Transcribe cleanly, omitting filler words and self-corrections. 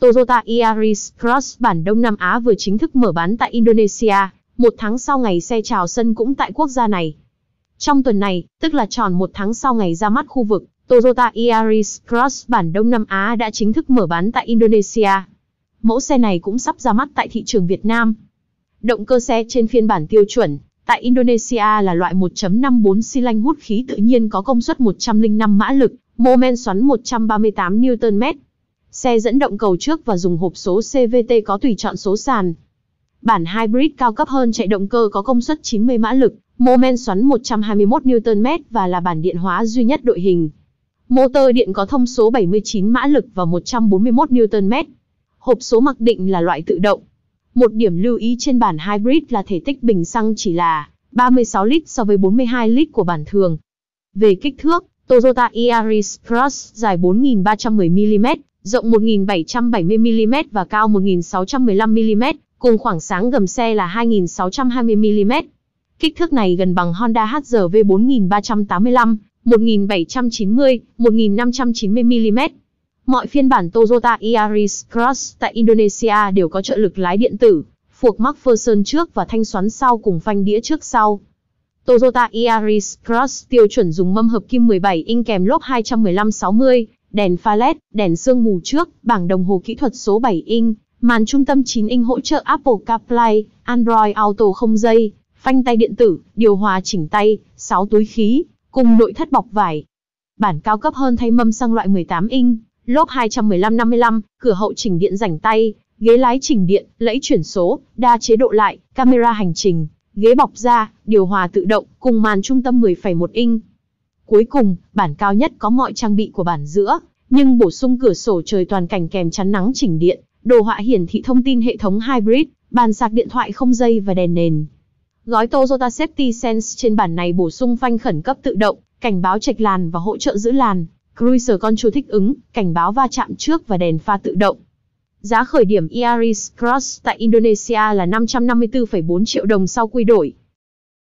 Toyota Yaris Cross bản Đông Nam Á vừa chính thức mở bán tại Indonesia, một tháng sau ngày xe chào sân cũng tại quốc gia này. Trong tuần này, tức là tròn một tháng sau ngày ra mắt khu vực, Toyota Yaris Cross bản Đông Nam Á đã chính thức mở bán tại Indonesia. Mẫu xe này cũng sắp ra mắt tại thị trường Việt Nam. Động cơ xe trên phiên bản tiêu chuẩn tại Indonesia là loại 1.54 xi lanh hút khí tự nhiên có công suất 105 mã lực, mô-men xoắn 138 Nm. Xe dẫn động cầu trước và dùng hộp số CVT có tùy chọn số sàn. Bản hybrid cao cấp hơn chạy động cơ có công suất 90 mã lực, mô-men xoắn 121 Nm và là bản điện hóa duy nhất đội hình. Motor điện có thông số 79 mã lực và 141 Nm. Hộp số mặc định là loại tự động. Một điểm lưu ý trên bản hybrid là thể tích bình xăng chỉ là 36 lít so với 42 lít của bản thường. Về kích thước, Toyota Yaris Cross dài 4.310 mm, rộng 1.770 mm và cao 1.615 mm, cùng khoảng sáng gầm xe là 2.620 mm. Kích thước này gần bằng Honda HR-V 4385, 1790, 1590 mm. Mọi phiên bản Toyota Yaris Cross tại Indonesia đều có trợ lực lái điện tử, phuộc MacPherson trước và thanh xoắn sau cùng phanh đĩa trước sau. Toyota Yaris Cross tiêu chuẩn dùng mâm hợp kim 17 inch kèm lốp 215/60, đèn pha LED, đèn sương mù trước, bảng đồng hồ kỹ thuật số 7 inch, màn trung tâm 9 inch hỗ trợ Apple CarPlay, Android Auto không dây, phanh tay điện tử, điều hòa chỉnh tay, 6 túi khí, cùng nội thất bọc vải. Bản cao cấp hơn thay mâm sang loại 18 inch. Lốp 215/55, cửa hậu chỉnh điện rảnh tay, ghế lái chỉnh điện, lẫy chuyển số, đa chế độ lại, camera hành trình, ghế bọc da, điều hòa tự động, cùng màn trung tâm 10,1 inch. Cuối cùng, bản cao nhất có mọi trang bị của bản giữa, nhưng bổ sung cửa sổ trời toàn cảnh kèm chắn nắng chỉnh điện, đồ họa hiển thị thông tin hệ thống hybrid, bàn sạc điện thoại không dây và đèn nền. Gói Toyota Safety Sense trên bản này bổ sung phanh khẩn cấp tự động, cảnh báo chệch làn và hỗ trợ giữ làn. Cruise Control thích ứng, cảnh báo va chạm trước và đèn pha tự động. Giá khởi điểm Yaris Cross tại Indonesia là 554,4 triệu đồng sau quy đổi.